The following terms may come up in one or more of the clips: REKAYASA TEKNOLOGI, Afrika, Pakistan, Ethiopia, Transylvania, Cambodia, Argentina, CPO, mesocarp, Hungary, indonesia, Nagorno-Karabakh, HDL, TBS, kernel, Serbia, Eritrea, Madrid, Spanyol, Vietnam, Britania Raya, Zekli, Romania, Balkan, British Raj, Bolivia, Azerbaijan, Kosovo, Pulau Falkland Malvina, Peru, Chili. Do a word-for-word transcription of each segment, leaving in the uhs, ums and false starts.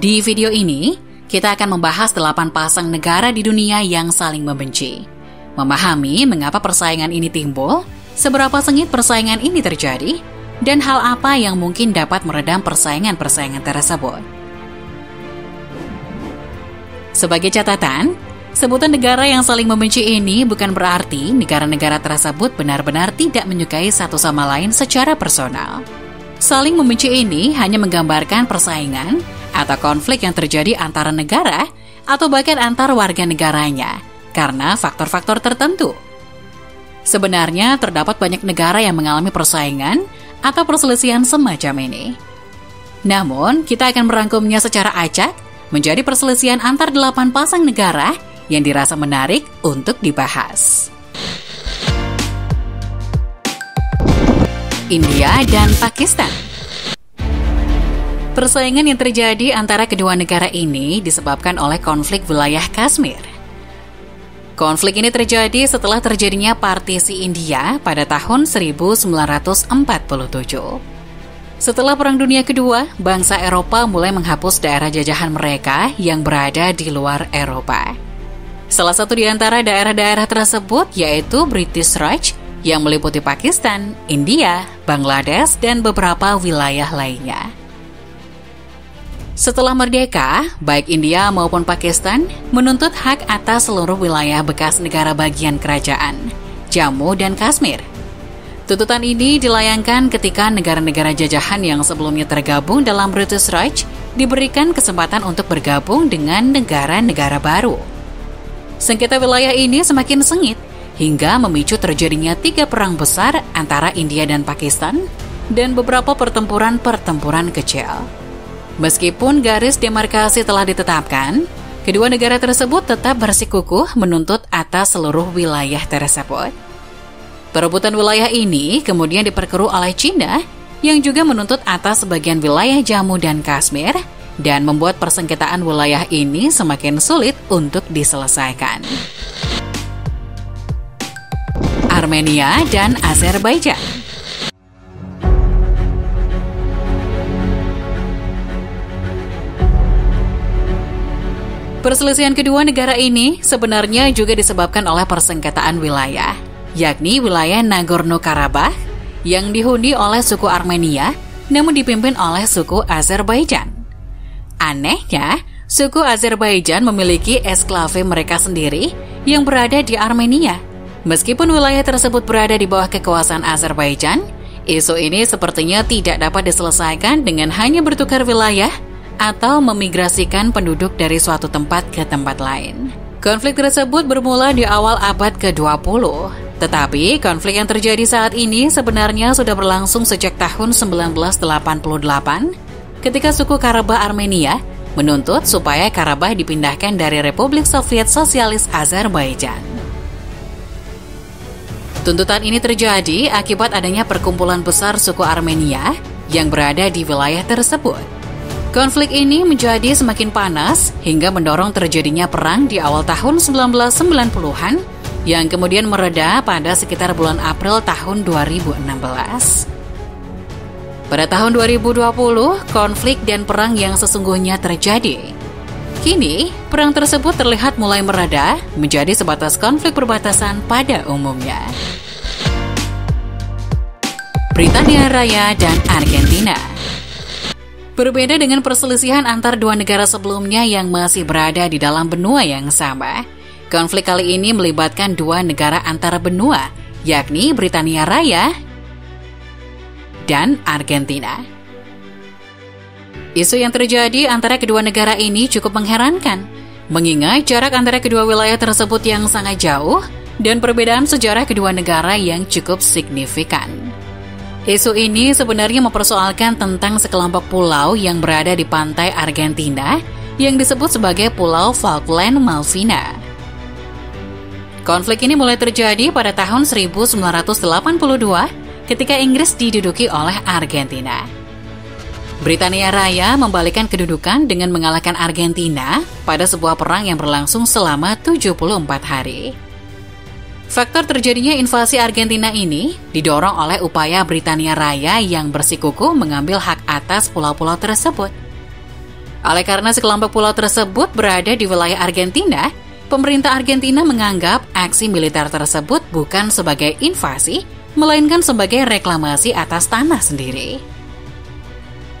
Di video ini, kita akan membahas delapan pasang negara di dunia yang saling membenci, memahami mengapa persaingan ini timbul, seberapa sengit persaingan ini terjadi, dan hal apa yang mungkin dapat meredam persaingan-persaingan tersebut. Sebagai catatan, sebutan negara yang saling membenci ini bukan berarti negara-negara tersebut benar-benar tidak menyukai satu sama lain secara personal. Saling membenci ini hanya menggambarkan persaingan atau konflik yang terjadi antara negara atau bahkan antar warga negaranya karena faktor-faktor tertentu. Sebenarnya terdapat banyak negara yang mengalami persaingan atau perselisihan semacam ini. Namun, kita akan merangkumnya secara acak menjadi perselisihan antar delapan pasang negara yang dirasa menarik untuk dibahas. India dan Pakistan. Persaingan yang terjadi antara kedua negara ini disebabkan oleh konflik wilayah Kashmir. Konflik ini terjadi setelah terjadinya partisi India pada tahun seribu sembilan ratus empat puluh tujuh. Setelah Perang Dunia Kedua, bangsa Eropa mulai menghapus daerah jajahan mereka yang berada di luar Eropa. Salah satu di antara daerah-daerah tersebut yaitu British Raj, yang meliputi Pakistan, India, Bangladesh, dan beberapa wilayah lainnya. Setelah merdeka, baik India maupun Pakistan menuntut hak atas seluruh wilayah bekas negara bagian kerajaan, Jammu dan Kashmir. Tuntutan ini dilayangkan ketika negara-negara jajahan yang sebelumnya tergabung dalam British Raj diberikan kesempatan untuk bergabung dengan negara-negara baru. Sengketa wilayah ini semakin sengit, hingga memicu terjadinya tiga perang besar antara India dan Pakistan dan beberapa pertempuran-pertempuran kecil. Meskipun garis demarkasi telah ditetapkan, kedua negara tersebut tetap bersikukuh menuntut atas seluruh wilayah tersebut. Perebutan wilayah ini kemudian diperkeruh oleh China yang juga menuntut atas sebagian wilayah Jammu dan Kashmir dan membuat persengketaan wilayah ini semakin sulit untuk diselesaikan. Armenia dan Azerbaijan. Perselisihan kedua negara ini sebenarnya juga disebabkan oleh persengketaan wilayah, yakni wilayah Nagorno-Karabakh yang dihuni oleh suku Armenia namun dipimpin oleh suku Azerbaijan. Anehnya, suku Azerbaijan memiliki esklave mereka sendiri yang berada di Armenia. Meskipun wilayah tersebut berada di bawah kekuasaan Azerbaijan, isu ini sepertinya tidak dapat diselesaikan dengan hanya bertukar wilayah atau memigrasikan penduduk dari suatu tempat ke tempat lain. Konflik tersebut bermula di awal abad ke dua puluh, tetapi konflik yang terjadi saat ini sebenarnya sudah berlangsung sejak tahun seribu sembilan ratus delapan puluh delapan ketika suku Karabakh Armenia menuntut supaya Karabakh dipindahkan dari Republik Soviet Sosialis Azerbaijan. Tuntutan ini terjadi akibat adanya perkumpulan besar suku Armenia yang berada di wilayah tersebut. Konflik ini menjadi semakin panas hingga mendorong terjadinya perang di awal tahun seribu sembilan ratus sembilan puluhan yang kemudian mereda pada sekitar bulan April tahun dua ribu enam belas. Pada tahun dua ribu dua puluh, konflik dan perang yang sesungguhnya terjadi. Kini, perang tersebut terlihat mulai mereda menjadi sebatas konflik perbatasan pada umumnya. Britania Raya dan Argentina. Berbeda dengan perselisihan antar dua negara sebelumnya yang masih berada di dalam benua yang sama, konflik kali ini melibatkan dua negara antar benua, yakni Britania Raya dan Argentina. Isu yang terjadi antara kedua negara ini cukup mengherankan, mengingat jarak antara kedua wilayah tersebut yang sangat jauh dan perbedaan sejarah kedua negara yang cukup signifikan. Isu ini sebenarnya mempersoalkan tentang sekelompok pulau yang berada di pantai Argentina yang disebut sebagai Pulau Falkland Malvina. Konflik ini mulai terjadi pada tahun seribu sembilan ratus delapan puluh dua ketika Inggris diduduki oleh Argentina. Britania Raya membalikkan kedudukan dengan mengalahkan Argentina pada sebuah perang yang berlangsung selama tujuh puluh empat hari. Faktor terjadinya invasi Argentina ini didorong oleh upaya Britania Raya yang bersikukuh mengambil hak atas pulau-pulau tersebut. Oleh karena sekelompok pulau tersebut berada di wilayah Argentina, pemerintah Argentina menganggap aksi militer tersebut bukan sebagai invasi, melainkan sebagai reklamasi atas tanah sendiri.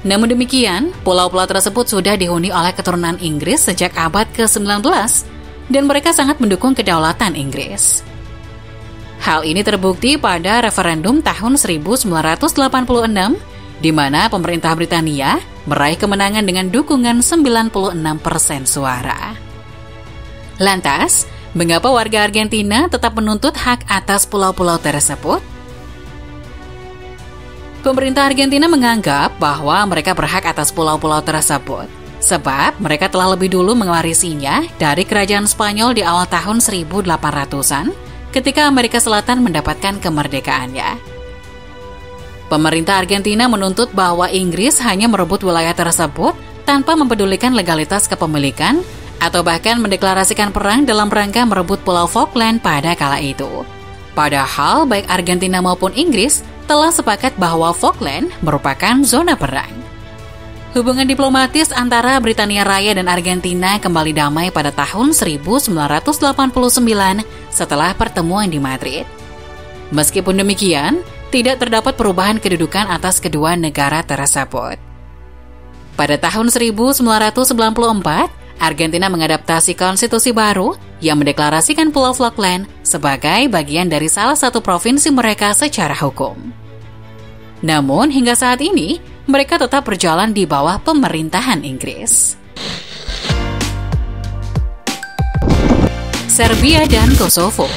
Namun demikian, pulau-pulau tersebut sudah dihuni oleh keturunan Inggris sejak abad ke sembilan belas dan mereka sangat mendukung kedaulatan Inggris. Hal ini terbukti pada referendum tahun seribu sembilan ratus delapan puluh enam di mana pemerintah Britania meraih kemenangan dengan dukungan sembilan puluh enam persen suara. Lantas, mengapa warga Argentina tetap menuntut hak atas pulau-pulau tersebut? Pemerintah Argentina menganggap bahwa mereka berhak atas pulau-pulau tersebut, sebab mereka telah lebih dulu mewarisinya dari kerajaan Spanyol di awal tahun seribu delapan ratusan ketika Amerika Selatan mendapatkan kemerdekaannya. Pemerintah Argentina menuntut bahwa Inggris hanya merebut wilayah tersebut tanpa mempedulikan legalitas kepemilikan atau bahkan mendeklarasikan perang dalam rangka merebut Pulau Falkland pada kala itu. Padahal baik Argentina maupun Inggris telah sepakat bahwa Falkland merupakan zona perang. Hubungan diplomatis antara Britania Raya dan Argentina kembali damai pada tahun seribu sembilan ratus delapan puluh sembilan setelah pertemuan di Madrid. Meskipun demikian, tidak terdapat perubahan kedudukan atas kedua negara tersebut. Pada tahun seribu sembilan ratus sembilan puluh empat, Argentina mengadaptasi konstitusi baru yang mendeklarasikan Pulau Falkland sebagai bagian dari salah satu provinsi mereka secara hukum. Namun hingga saat ini, mereka tetap berjalan di bawah pemerintahan Inggris. Serbia dan Kosovo.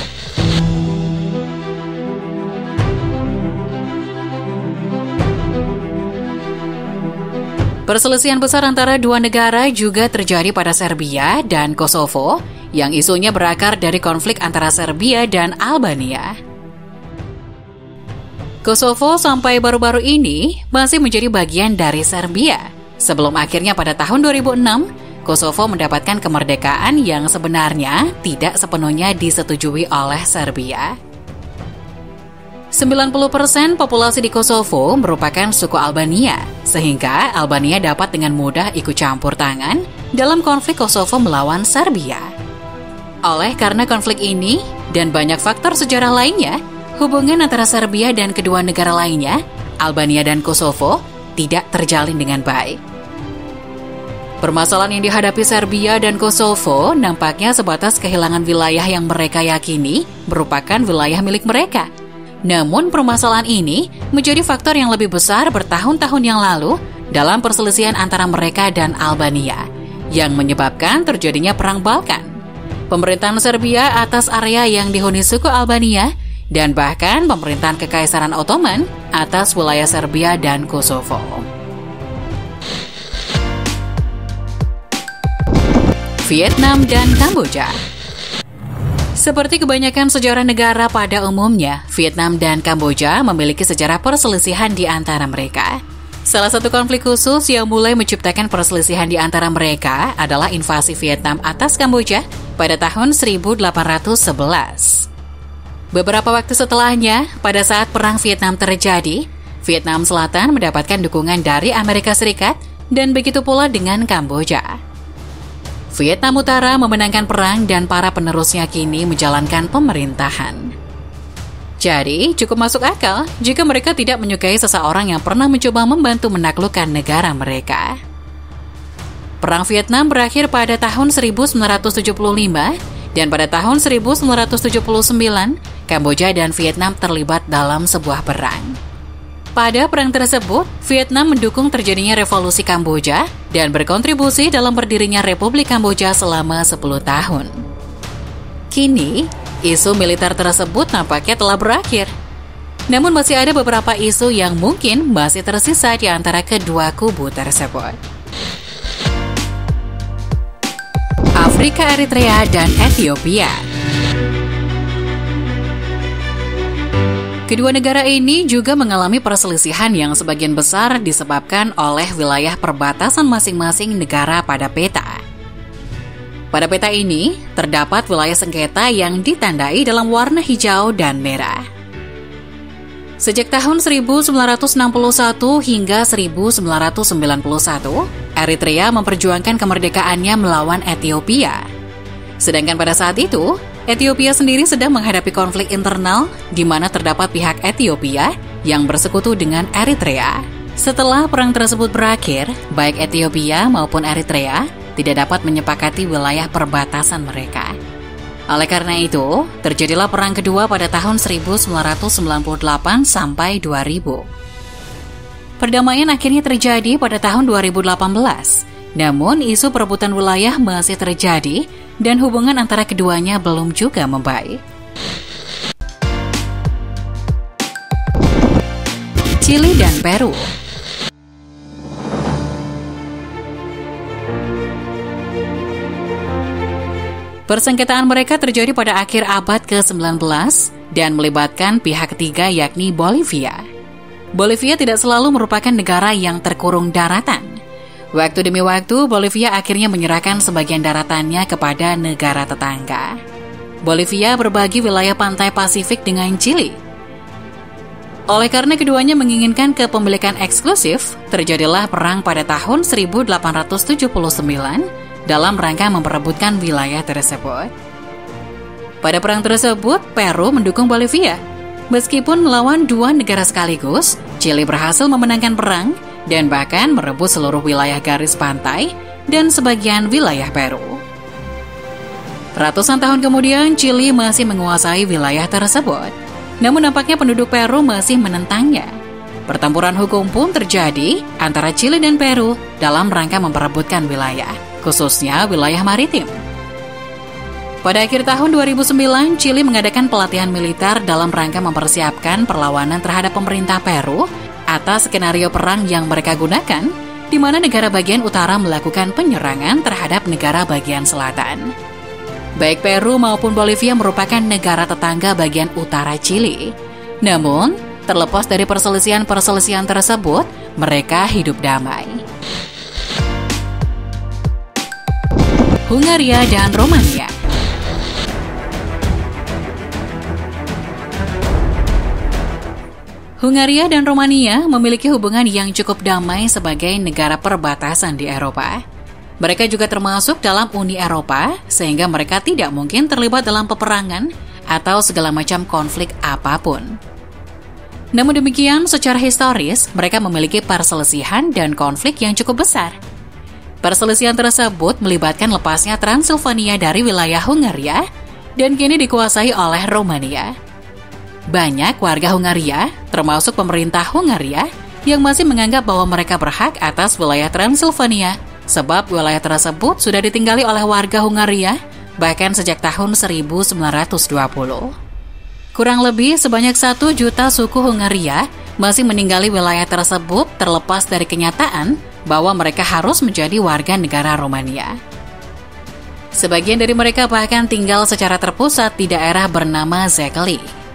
Perselisihan besar antara dua negara juga terjadi pada Serbia dan Kosovo, yang isunya berakar dari konflik antara Serbia dan Albania. Kosovo sampai baru-baru ini masih menjadi bagian dari Serbia, sebelum akhirnya pada tahun dua ribu enam, Kosovo mendapatkan kemerdekaan yang sebenarnya tidak sepenuhnya disetujui oleh Serbia. sembilan puluh persen populasi di Kosovo merupakan suku Albania, sehingga Albania dapat dengan mudah ikut campur tangan dalam konflik Kosovo melawan Serbia. Oleh karena konflik ini dan banyak faktor sejarah lainnya, hubungan antara Serbia dan kedua negara lainnya, Albania dan Kosovo, tidak terjalin dengan baik. Permasalahan yang dihadapi Serbia dan Kosovo nampaknya sebatas kehilangan wilayah yang mereka yakini merupakan wilayah milik mereka. Namun permasalahan ini menjadi faktor yang lebih besar bertahun-tahun yang lalu dalam perselisihan antara mereka dan Albania, yang menyebabkan terjadinya Perang Balkan. Pemerintahan Serbia atas area yang dihuni suku Albania dan bahkan pemerintahan Kekaisaran Ottoman atas wilayah Serbia dan Kosovo. Vietnam dan Kamboja. Seperti kebanyakan sejarah negara pada umumnya, Vietnam dan Kamboja memiliki sejarah perselisihan di antara mereka. Salah satu konflik khusus yang mulai menciptakan perselisihan di antara mereka adalah invasi Vietnam atas Kamboja pada tahun seribu delapan ratus sebelas. Beberapa waktu setelahnya, pada saat Perang Vietnam terjadi, Vietnam Selatan mendapatkan dukungan dari Amerika Serikat dan begitu pula dengan Kamboja. Vietnam Utara memenangkan perang dan para penerusnya kini menjalankan pemerintahan. Jadi, cukup masuk akal jika mereka tidak menyukai seseorang yang pernah mencoba membantu menaklukkan negara mereka. Perang Vietnam berakhir pada tahun seribu sembilan ratus tujuh puluh lima dan pada tahun seribu sembilan ratus tujuh puluh sembilan, Kamboja dan Vietnam terlibat dalam sebuah perang. Pada perang tersebut, Vietnam mendukung terjadinya revolusi Kamboja dan berkontribusi dalam berdirinya Republik Kamboja selama sepuluh tahun. Kini, isu militer tersebut nampaknya telah berakhir. Namun masih ada beberapa isu yang mungkin masih tersisa di antara kedua kubu tersebut. Afrika, Eritrea, dan Ethiopia. Kedua negara ini juga mengalami perselisihan yang sebagian besar disebabkan oleh wilayah perbatasan masing-masing negara pada peta. Pada peta ini, terdapat wilayah sengketa yang ditandai dalam warna hijau dan merah. Sejak tahun seribu sembilan ratus enam puluh satu hingga seribu sembilan ratus sembilan puluh satu, Eritrea memperjuangkan kemerdekaannya melawan Ethiopia. Sedangkan pada saat itu, Ethiopia sendiri sedang menghadapi konflik internal di mana terdapat pihak Ethiopia yang bersekutu dengan Eritrea. Setelah perang tersebut berakhir, baik Ethiopia maupun Eritrea tidak dapat menyepakati wilayah perbatasan mereka. Oleh karena itu, terjadilah perang kedua pada tahun seribu sembilan ratus sembilan puluh delapan sampai dua ribu. Perdamaian akhirnya terjadi pada tahun dua ribu delapan belas. Namun, isu perebutan wilayah masih terjadi dan hubungan antara keduanya belum juga membaik. Chili dan Peru. Persengketaan mereka terjadi pada akhir abad ke sembilan belas dan melibatkan pihak ketiga yakni Bolivia. Bolivia tidak selalu merupakan negara yang terkurung daratan. Waktu demi waktu, Bolivia akhirnya menyerahkan sebagian daratannya kepada negara tetangga. Bolivia berbagi wilayah pantai Pasifik dengan Chili. Oleh karena keduanya menginginkan kepemilikan eksklusif, terjadilah perang pada tahun seribu delapan ratus tujuh puluh sembilan dalam rangka memperebutkan wilayah tersebut. Pada perang tersebut, Peru mendukung Bolivia. Meskipun melawan dua negara sekaligus, Chili berhasil memenangkan perang dan bahkan merebut seluruh wilayah garis pantai dan sebagian wilayah Peru. Ratusan tahun kemudian, Chili masih menguasai wilayah tersebut. Namun nampaknya penduduk Peru masih menentangnya. Pertempuran hukum pun terjadi antara Chili dan Peru dalam rangka memperebutkan wilayah, khususnya wilayah maritim. Pada akhir tahun dua ribu sembilan, Chili mengadakan pelatihan militer dalam rangka mempersiapkan perlawanan terhadap pemerintah Peru atas skenario perang yang mereka gunakan, di mana negara bagian utara melakukan penyerangan terhadap negara bagian selatan. Baik Peru maupun Bolivia merupakan negara tetangga bagian utara Chili. Namun, terlepas dari perselisihan-perselisihan tersebut, mereka hidup damai. Hungaria dan Romania. Hungaria dan Romania memiliki hubungan yang cukup damai sebagai negara perbatasan di Eropa. Mereka juga termasuk dalam Uni Eropa, sehingga mereka tidak mungkin terlibat dalam peperangan atau segala macam konflik apapun. Namun demikian, secara historis, mereka memiliki perselisihan dan konflik yang cukup besar. Perselisihan tersebut melibatkan lepasnya Transylvania dari wilayah Hungaria dan kini dikuasai oleh Romania. Banyak warga Hungaria, termasuk pemerintah Hungaria, yang masih menganggap bahwa mereka berhak atas wilayah Transylvania sebab wilayah tersebut sudah ditinggali oleh warga Hungaria bahkan sejak tahun seribu sembilan ratus dua puluh. Kurang lebih sebanyak satu juta suku Hungaria masih meninggali wilayah tersebut terlepas dari kenyataan bahwa mereka harus menjadi warga negara Romania. Sebagian dari mereka bahkan tinggal secara terpusat di daerah bernama Zekli.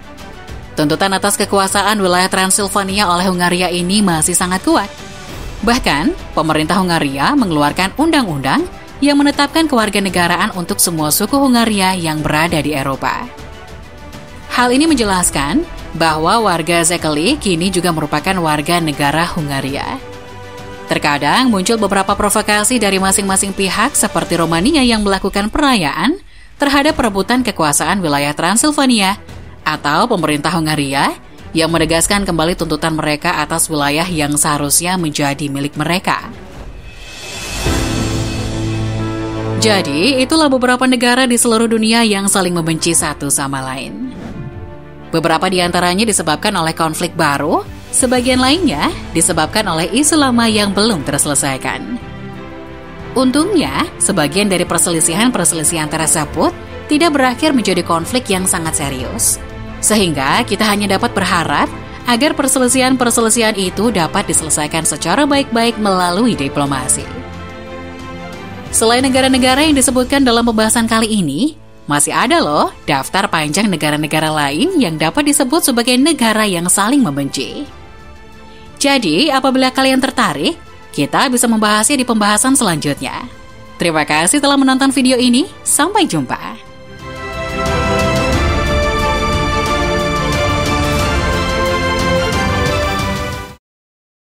Tuntutan atas kekuasaan wilayah Transylvania oleh Hungaria ini masih sangat kuat. Bahkan, pemerintah Hungaria mengeluarkan undang-undang yang menetapkan kewarganegaraan untuk semua suku Hungaria yang berada di Eropa. Hal ini menjelaskan bahwa warga Zekli kini juga merupakan warga negara Hungaria. Terkadang muncul beberapa provokasi dari masing-masing pihak seperti Romania yang melakukan perayaan terhadap perebutan kekuasaan wilayah Transylvania atau pemerintah Hungaria yang menegaskan kembali tuntutan mereka atas wilayah yang seharusnya menjadi milik mereka. Jadi, itulah beberapa negara di seluruh dunia yang saling membenci satu sama lain. Beberapa di antaranya disebabkan oleh konflik baru, sebagian lainnya disebabkan oleh isu lama yang belum terselesaikan. Untungnya, sebagian dari perselisihan-perselisihan tersebut tidak berakhir menjadi konflik yang sangat serius. Sehingga kita hanya dapat berharap agar perselisihan-perselisihan itu dapat diselesaikan secara baik-baik melalui diplomasi. Selain negara-negara yang disebutkan dalam pembahasan kali ini, masih ada loh daftar panjang negara-negara lain yang dapat disebut sebagai negara yang saling membenci. Jadi, apabila kalian tertarik, kita bisa membahasnya di pembahasan selanjutnya. Terima kasih telah menonton video ini. Sampai jumpa.